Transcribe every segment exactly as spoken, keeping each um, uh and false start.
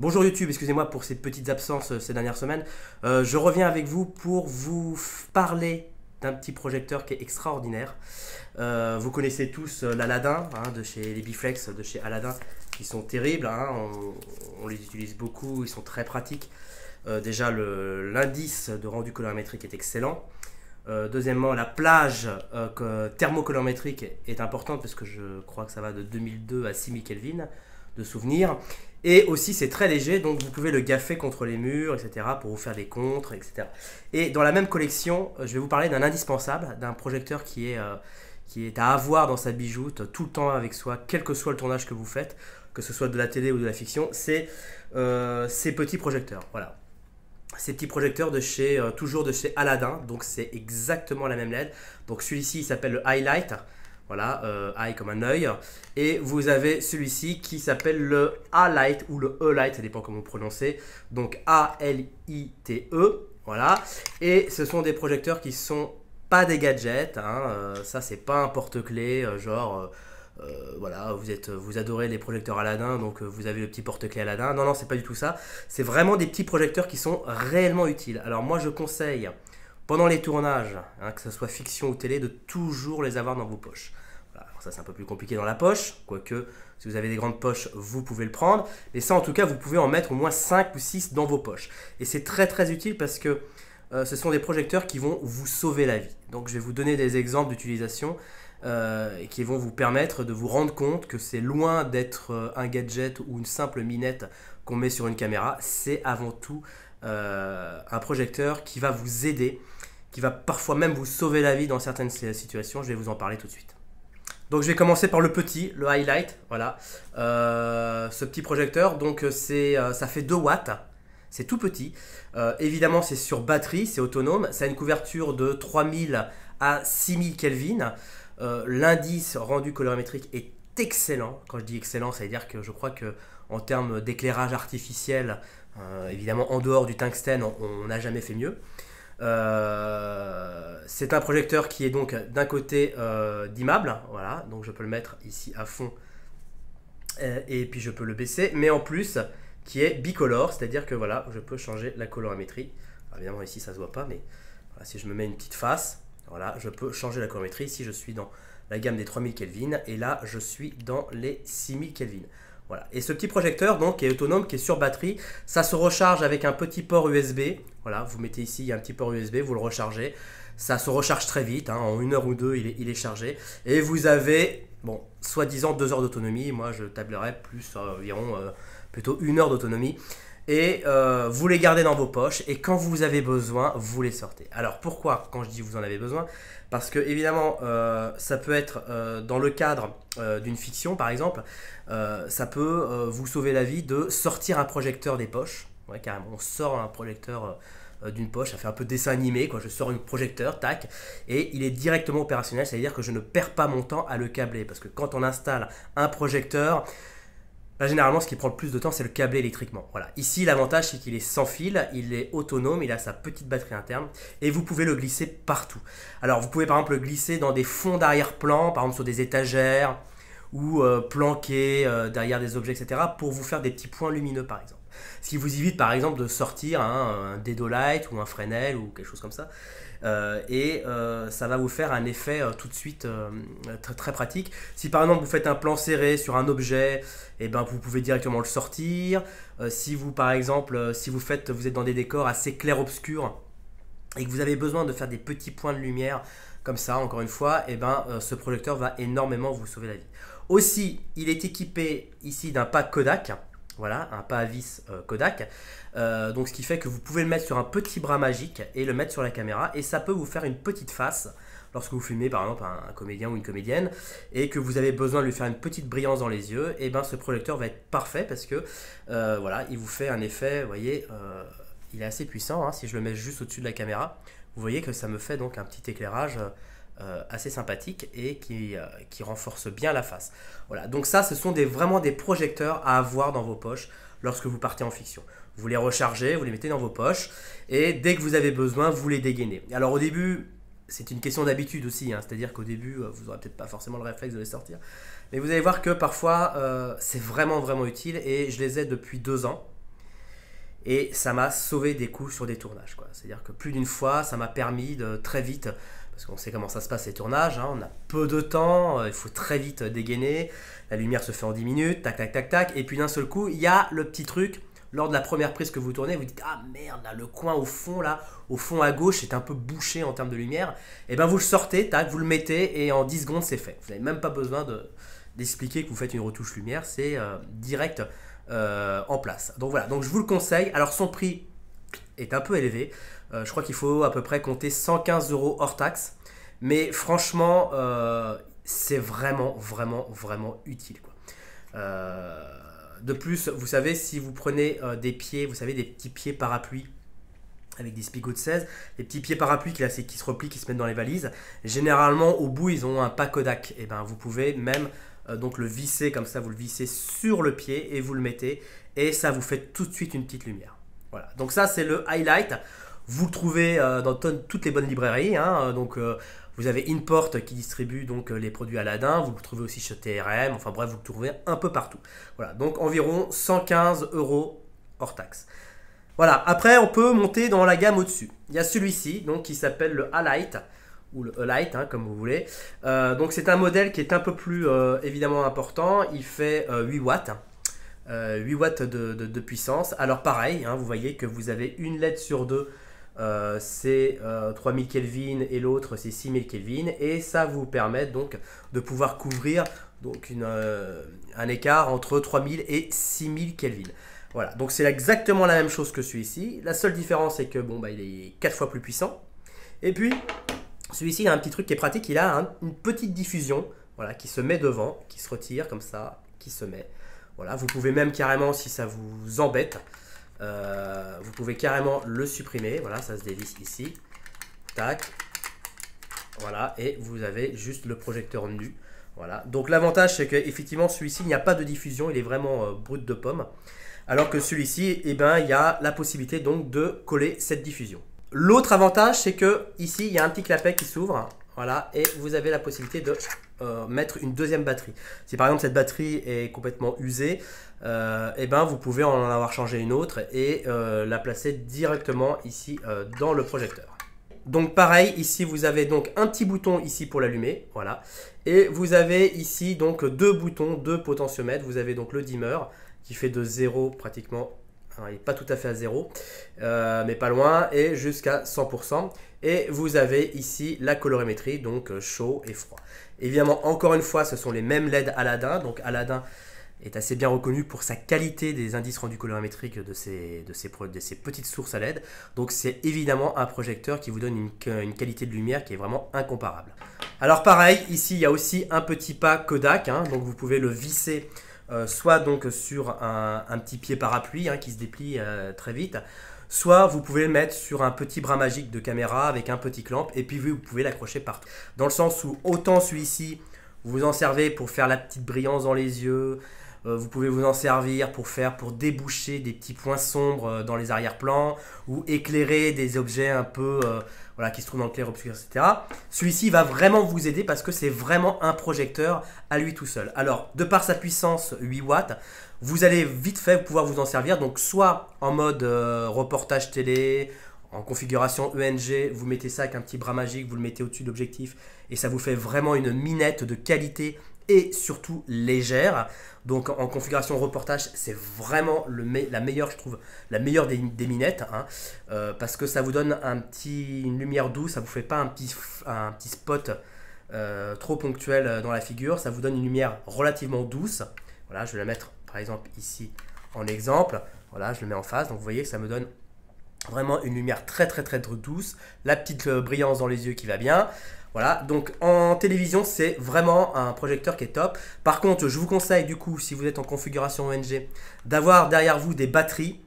Bonjour YouTube, excusez-moi pour ces petites absences ces dernières semaines. Euh, je reviens avec vous pour vous parler d'un petit projecteur qui est extraordinaire. Euh, vous connaissez tous l'Aladdin, hein, de chez les Biflex, de chez Aladdin, qui sont terribles, hein, on, on les utilise beaucoup, ils sont très pratiques. Euh, déjà, l'indice de rendu colorimétrique est excellent. Euh, deuxièmement, la plage euh, thermocolorimétrique est importante parce que je crois que ça va de deux mille deux à six mille Kelvin de souvenirs. Et aussi, c'est très léger, donc vous pouvez le gaffer contre les murs, et cetera, pour vous faire des contres, et cetera. Et dans la même collection, je vais vous parler d'un indispensable, d'un projecteur qui est, euh, qui est à avoir dans sa bijoute, tout le temps avec soi, quel que soit le tournage que vous faites, que ce soit de la télé ou de la fiction, c'est euh, ces petits projecteurs, voilà. Ces petits projecteurs de chez, euh, toujours de chez Aladdin, donc c'est exactement la même L E D. Donc celui-ci, il s'appelle le Eye Lite. Voilà, euh, eye comme un œil. Et vous avez celui-ci qui s'appelle le A-Lite ou le E-Lite, ça dépend comment vous prononcez. Donc A L I T E, voilà. Et ce sont des projecteurs qui sont pas des gadgets, hein. Euh, ça c'est pas un porte-clés, euh, genre, euh, voilà, vous, êtes, vous adorez les projecteurs Aladdin, donc euh, vous avez le petit porte-clés Aladdin. Non, non, c'est pas du tout ça. C'est vraiment des petits projecteurs qui sont réellement utiles. Alors moi je conseille... pendant les tournages, hein, que ce soit fiction ou télé, de toujours les avoir dans vos poches. Voilà, alors ça c'est un peu plus compliqué dans la poche, quoique si vous avez des grandes poches, vous pouvez le prendre. Mais ça en tout cas, vous pouvez en mettre au moins cinq ou six dans vos poches. Et c'est très très utile parce que euh, ce sont des projecteurs qui vont vous sauver la vie. Donc je vais vous donner des exemples d'utilisation euh, qui vont vous permettre de vous rendre compte que c'est loin d'être un gadget ou une simple minette qu'on met sur une caméra. C'est avant tout euh, un projecteur qui va vous aider, qui va parfois même vous sauver la vie dans certaines situations. Je vais vous en parler tout de suite. Donc je vais commencer par le petit, le Eye Lite, voilà. Euh, ce petit projecteur, donc c'est, euh, ça fait deux watts, c'est tout petit. Euh, évidemment c'est sur batterie, c'est autonome, ça a une couverture de trois mille à six mille Kelvin. Euh, l'indice rendu colorimétrique est excellent. Quand je dis excellent, ça veut dire que je crois que en termes d'éclairage artificiel, euh, évidemment en dehors du tungstène, on n'a jamais fait mieux. Euh, c'est un projecteur qui est donc d'un côté euh, dimmable, voilà, donc je peux le mettre ici à fond euh, et puis je peux le baisser, mais en plus qui est bicolore, c'est à dire que voilà, je peux changer la colorimétrie. Alors, évidemment ici ça se voit pas, mais voilà, si je me mets une petite face, voilà, je peux changer la colorimétrie. Si je suis dans la gamme des trois mille Kelvin et là je suis dans les six mille Kelvin. Voilà. Et ce petit projecteur donc, qui est autonome, qui est sur batterie, ça se recharge avec un petit port U S B. Voilà, vous mettez ici, il y a un petit port U S B, vous le rechargez. Ça se recharge très vite, hein, en une heure ou deux, il est, il est chargé. Et vous avez, bon, soi-disant deux heures d'autonomie. Moi, je tablerais plus euh, environ, euh, plutôt une heure d'autonomie. Et euh, vous les gardez dans vos poches et quand vous avez besoin, vous les sortez. Alors pourquoi quand je dis vous en avez besoin? Parce que évidemment, euh, ça peut être euh, dans le cadre euh, d'une fiction par exemple, euh, ça peut euh, vous sauver la vie de sortir un projecteur des poches. Ouais, carrément, on sort un projecteur euh, d'une poche, ça fait un peu dessin animé, quoi. Je sors un projecteur, tac, et il est directement opérationnel, c'est-à-dire que je ne perds pas mon temps à le câbler. Parce que quand on installe un projecteur, là, généralement, ce qui prend le plus de temps, c'est le câbler électriquement. Voilà. Ici, l'avantage, c'est qu'il est sans fil, il est autonome, il a sa petite batterie interne et vous pouvez le glisser partout. Alors, vous pouvez par exemple le glisser dans des fonds d'arrière-plan, par exemple sur des étagères ou euh, planqué euh, derrière des objets, et cetera, pour vous faire des petits points lumineux, par exemple. Ce qui vous évite, par exemple, de sortir hein, un Dedo Light ou un Fresnel ou quelque chose comme ça. Euh, et euh, ça va vous faire un effet euh, tout de suite euh, très, très pratique. Si par exemple vous faites un plan serré sur un objet, eh ben, vous pouvez directement le sortir. Euh, si vous par exemple, euh, si vous, faites, vous êtes dans des décors assez clair-obscur et que vous avez besoin de faire des petits points de lumière comme ça, encore une fois, eh ben, euh, ce projecteur va énormément vous sauver la vie. Aussi, il est équipé ici d'un pas Kodak. Voilà, un pas à vis euh, Kodak, euh, donc ce qui fait que vous pouvez le mettre sur un petit bras magique et le mettre sur la caméra et ça peut vous faire une petite face lorsque vous filmez par exemple un, un comédien ou une comédienne et que vous avez besoin de lui faire une petite brillance dans les yeux, et ben ce projecteur va être parfait parce que euh, voilà, il vous fait un effet, vous voyez, euh, il est assez puissant, hein. Si je le mets juste au-dessus de la caméra, vous voyez que ça me fait donc un petit éclairage euh, Euh, assez sympathique et qui, euh, qui renforce bien la face. Voilà, donc ça ce sont des, vraiment des projecteurs à avoir dans vos poches lorsque vous partez en fiction. Vous les rechargez, vous les mettez dans vos poches et dès que vous avez besoin, vous les dégainez. Alors au début, c'est une question d'habitude aussi, hein, c'est-à-dire qu'au début, vous n'aurez peut-être pas forcément le réflexe de les sortir, mais vous allez voir que parfois, euh, c'est vraiment vraiment utile et je les ai depuis deux ans. et ça m'a sauvé des coups sur des tournages, quoi. C'est-à-dire que plus d'une fois, ça m'a permis de très vite, parce qu'on sait comment ça se passe les tournages, hein, on a peu de temps, il faut très vite dégainer, la lumière se fait en dix minutes, tac, tac, tac, tac, et puis d'un seul coup, il y a le petit truc, lors de la première prise que vous tournez, vous dites « Ah merde, là, le coin au fond, là, au fond à gauche, c'est un peu bouché en termes de lumière. » Et bien vous le sortez, tac, vous le mettez et en dix secondes, c'est fait. Vous n'avez même pas besoin de, d'expliquer que vous faites une retouche lumière, c'est euh, direct euh, en place. Donc voilà, donc je vous le conseille. Alors son prix est un peu élevé. Euh, je crois qu'il faut à peu près compter cent quinze euros hors taxe. Mais franchement, euh, c'est vraiment, vraiment, vraiment utile, quoi. Euh... De plus, vous savez, si vous prenez euh, des pieds, vous savez, des petits pieds parapluies avec des spigots de seize, des petits pieds parapluies qui, là, qui se replient, qui se mettent dans les valises, généralement, au bout, ils ont un pack Kodak. Et ben, vous pouvez même euh, donc le visser comme ça, vous le vissez sur le pied et vous le mettez. Et ça vous fait tout de suite une petite lumière. Voilà, donc ça, c'est le Eye Lite. Vous le trouvez euh, dans toutes les bonnes librairies, hein, donc... Euh, vous avez Import qui distribue donc les produits Aladdin, vous le trouvez aussi chez T R M, enfin bref, vous le trouvez un peu partout. Voilà, donc environ cent quinze euros hors taxe. Voilà, après on peut monter dans la gamme au-dessus. Il y a celui-ci, donc qui s'appelle le A-Lite, ou le A-Lite, hein, comme vous voulez. Euh, donc c'est un modèle qui est un peu plus euh, évidemment important, il fait euh, huit watts. Euh, huit watts de, de, de puissance. Alors pareil, hein, vous voyez que vous avez une L E D sur deux. Euh, c'est euh, trois mille Kelvin et l'autre c'est six mille Kelvin et ça vous permet donc de pouvoir couvrir donc une, euh, un écart entre trois mille et six mille Kelvin. Voilà, donc c'est exactement la même chose que celui-ci. La seule différence c'est que bon bah il est quatre fois plus puissant et puis celui-ci il a un petit truc qui est pratique, il a un, une petite diffusion, voilà, qui se met devant, qui se retire comme ça, qui se met. Voilà, vous pouvez même carrément, si ça vous embête, Euh, vous pouvez carrément le supprimer. Voilà, ça se dévisse ici. Tac. Voilà, et vous avez juste le projecteur nu. Voilà, donc l'avantage c'est qu'effectivement celui-ci, il n'y a pas de diffusion, il est vraiment euh, brut de pomme. Alors que celui-ci, eh ben, il y a la possibilité donc de coller cette diffusion. L'autre avantage c'est que ici il y a un petit clapet qui s'ouvre. Voilà, et vous avez la possibilité de euh, mettre une deuxième batterie. Si par exemple cette batterie est complètement usée, euh, et ben vous pouvez en avoir changé une autre et euh, la placer directement ici euh, dans le projecteur. Donc pareil, ici vous avez donc un petit bouton ici pour l'allumer, voilà. Et vous avez ici donc deux boutons, deux potentiomètres. Vous avez donc le dimmer qui fait de zéro pratiquement, hein, il n'est pas tout à fait à zéro, euh, mais pas loin, et jusqu'à cent pour cent. Et vous avez ici la colorimétrie, donc chaud et froid. Évidemment, encore une fois, ce sont les mêmes L E D Aladdin. Donc Aladdin est assez bien reconnu pour sa qualité des indices rendus colorimétriques de ses, de ses, de ses petites sources à L E D. Donc c'est évidemment un projecteur qui vous donne une, une qualité de lumière qui est vraiment incomparable. Alors pareil, ici il y a aussi un petit pack Kodak, hein, donc vous pouvez le visser euh, soit donc sur un, un petit pied parapluie, hein, qui se déplie euh, très vite, soit vous pouvez le mettre sur un petit bras magique de caméra avec un petit clamp et puis vous pouvez l'accrocher partout. Dans le sens où autant celui-ci, vous vous en servez pour faire la petite brillance dans les yeux, euh, vous pouvez vous en servir pour faire, pour déboucher des petits points sombres dans les arrière-plans ou éclairer des objets un peu euh, voilà, qui se trouvent dans le clair-obscur, et cetera. Celui-ci va vraiment vous aider parce que c'est vraiment un projecteur à lui tout seul. Alors, de par sa puissance huit watts, vous allez vite fait pouvoir vous en servir, donc soit en mode euh, reportage télé, en configuration E N G, vous mettez ça avec un petit bras magique, vous le mettez au-dessus de l'objectif et ça vous fait vraiment une minette de qualité et surtout légère. Donc en configuration reportage, c'est vraiment le me la meilleure, je trouve, la meilleure des, des minettes, hein, euh, parce que ça vous donne un petit, une lumière douce, ça vous fait pas un petit, un petit spot euh, trop ponctuel dans la figure, ça vous donne une lumière relativement douce. Voilà, je vais la mettre par exemple ici en exemple, voilà, je le mets en face, donc vous voyez que ça me donne vraiment une lumière très très très douce, la petite brillance dans les yeux qui va bien. Voilà, donc en télévision c'est vraiment un projecteur qui est top. Par contre, je vous conseille du coup, si vous êtes en configuration O N G, d'avoir derrière vous des batteries,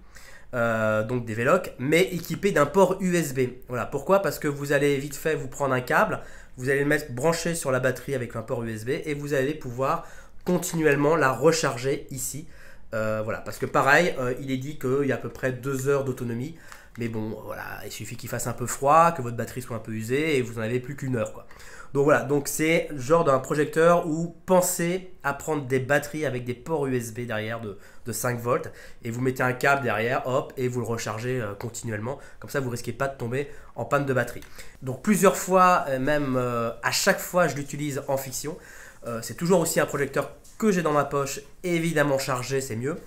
euh, donc des VELOC, mais équipées d'un port U S B. Voilà, pourquoi? Parce que vous allez vite fait vous prendre un câble, vous allez le mettre branché sur la batterie avec un port U S B et vous allez pouvoir continuellement la recharger ici. Euh, voilà, parce que pareil, euh, il est dit qu'il y a à peu près deux heures d'autonomie. Mais bon, voilà, il suffit qu'il fasse un peu froid, que votre batterie soit un peu usée et vous n'en avez plus qu'une heure, quoi. Donc voilà, donc c'est le genre d'un projecteur où pensez à prendre des batteries avec des ports U S B derrière de, de cinq volts et vous mettez un câble derrière, hop, et vous le rechargez euh, continuellement. Comme ça, vous risquez pas de tomber en panne de batterie. Donc plusieurs fois, même euh, à chaque fois, je l'utilise en fiction. Euh, c'est toujours aussi un projecteur que j'ai dans ma poche, évidemment chargé, c'est mieux.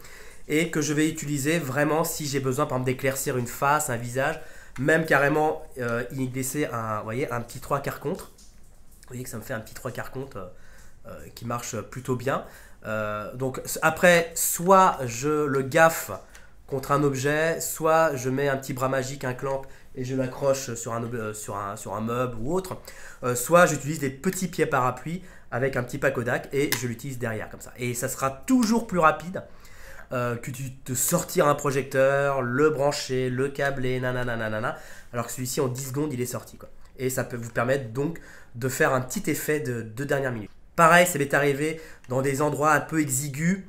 Et que je vais utiliser vraiment si j'ai besoin, par exemple, d'éclaircir une face, un visage, même carrément euh, y glisser un, voyez, un petit trois quarts contre. Vous voyez que ça me fait un petit trois quarts contre euh, euh, qui marche plutôt bien. Euh, donc après, soit je le gaffe contre un objet, soit je mets un petit bras magique, un clamp, et je l'accroche sur un, euh, sur, un, sur un meuble ou autre. Euh, soit j'utilise des petits pieds parapluies avec un petit pack Kodak et je l'utilise derrière comme ça. Et ça sera toujours plus rapide euh, que de sortir un projecteur, le brancher, le câbler, nanana, nanana. Alors que celui-ci, en dix secondes, il est sorti, quoi. Et ça peut vous permettre donc de faire un petit effet de, de dernière minute. Pareil, ça m'est arrivé dans des endroits un peu exigus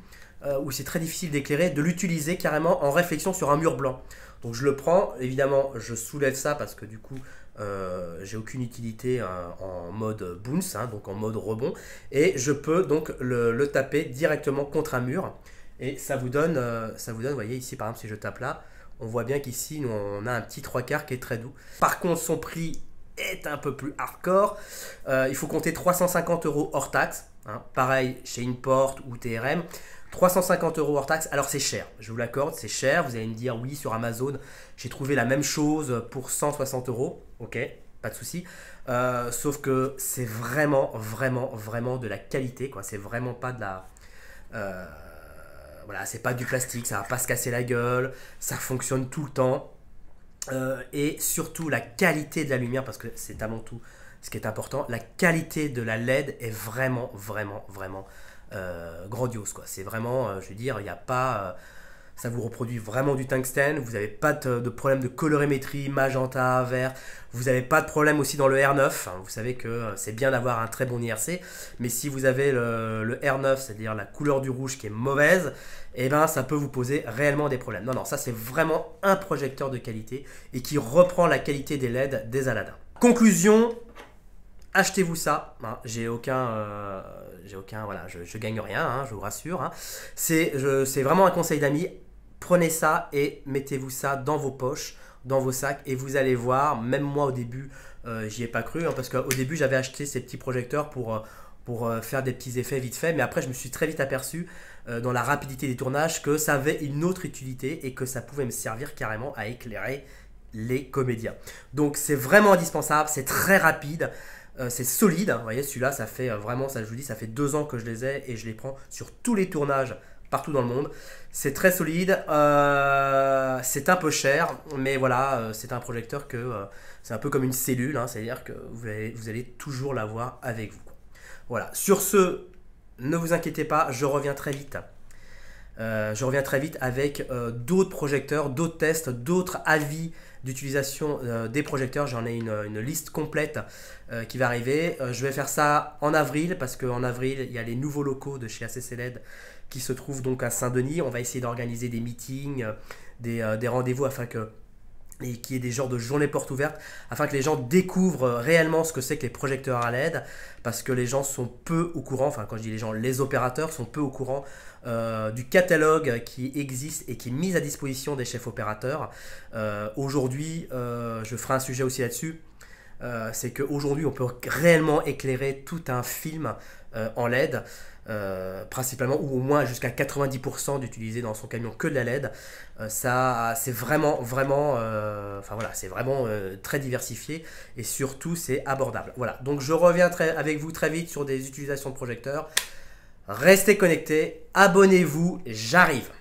euh, où c'est très difficile d'éclairer, de l'utiliser carrément en réflexion sur un mur blanc. Donc je le prends, évidemment je soulève ça parce que du coup euh, j'ai aucune utilité hein, en mode bounce, hein, donc en mode rebond, et je peux donc le, le taper directement contre un mur et ça vous donne, euh, ça vous donne, vous voyez ici par exemple si je tape là, on voit bien qu'ici on a un petit trois quarts qui est très doux. Par contre son prix est un peu plus hardcore, euh, il faut compter trois cent cinquante euros hors taxe, hein. Pareil chez Import ou T R M, trois cent cinquante euros hors taxe, alors c'est cher, je vous l'accorde, c'est cher, vous allez me dire oui sur Amazon j'ai trouvé la même chose pour cent soixante euros, ok, pas de souci, euh, sauf que c'est vraiment, vraiment, vraiment de la qualité, quoi, c'est vraiment pas de la... Euh, voilà, c'est pas du plastique, ça va pas se casser la gueule, ça fonctionne tout le temps. Euh, et surtout la qualité de la lumière, parce que c'est avant tout ce qui est important, la qualité de la L E D est vraiment, vraiment, vraiment euh, grandiose, quoi. C'est vraiment, euh, je veux dire, il n'y a pas... Euh, ça vous reproduit vraiment du tungstène, vous n'avez pas de, de problème de colorimétrie, magenta, vert, vous n'avez pas de problème aussi dans le R neuf, hein, vous savez que c'est bien d'avoir un très bon I R C, mais si vous avez le, le R neuf, c'est-à-dire la couleur du rouge qui est mauvaise, eh ben, ça peut vous poser réellement des problèmes. Non, non, ça c'est vraiment un projecteur de qualité et qui reprend la qualité des L E D des Aladdin. Conclusion, achetez-vous ça, hein, j'ai aucun... Euh, j'ai aucun voilà, je, je gagne rien, hein, je vous rassure. Hein. C'est vraiment un conseil d'amis. Prenez ça et mettez-vous ça dans vos poches, dans vos sacs et vous allez voir, même moi au début, euh, j'y ai pas cru hein, parce qu'au début j'avais acheté ces petits projecteurs pour, pour euh, faire des petits effets vite fait, mais après je me suis très vite aperçu euh, dans la rapidité des tournages que ça avait une autre utilité et que ça pouvait me servir carrément à éclairer les comédiens. Donc c'est vraiment indispensable, c'est très rapide. Euh, c'est solide, hein, vous voyez celui-là ça fait euh, vraiment, ça je vous dis, ça fait deux ans que je les ai et je les prends sur tous les tournages partout dans le monde. C'est très solide, euh, c'est un peu cher, mais voilà, euh, c'est un projecteur que euh, c'est un peu comme une cellule, hein, c'est-à-dire que vous allez, vous allez toujours l'avoir avec vous. Voilà, sur ce, ne vous inquiétez pas, je reviens très vite. Euh, je reviens très vite avec euh, d'autres projecteurs, d'autres tests, d'autres avis d'utilisation euh, des projecteurs. J'en ai une, une liste complète euh, qui va arriver. Euh, je vais faire ça en avril parce qu'en avril, il y a les nouveaux locaux de chez A C L E D qui se trouvent donc à Saint-Denis. On va essayer d'organiser des meetings, euh, des, euh, des rendez-vous afin que... et qui est des genres de journées portes ouvertes afin que les gens découvrent réellement ce que c'est que les projecteurs à L E D parce que les gens sont peu au courant, enfin quand je dis les gens, les opérateurs sont peu au courant euh, du catalogue qui existe et qui est mis à disposition des chefs opérateurs. Euh, aujourd'hui, euh, je ferai un sujet aussi là-dessus, euh, c'est qu'aujourd'hui on peut réellement éclairer tout un film euh, en L E D. Euh, principalement ou au moins jusqu'à quatre-vingt-dix pour cent d'utiliser dans son camion que de la L E D, euh, ça c'est vraiment vraiment enfin euh, voilà c'est vraiment euh, très diversifié et surtout c'est abordable. Voilà, donc je reviens très, avec vous très vite sur des utilisations de projecteurs. Restez connectés, abonnez-vous, j'arrive.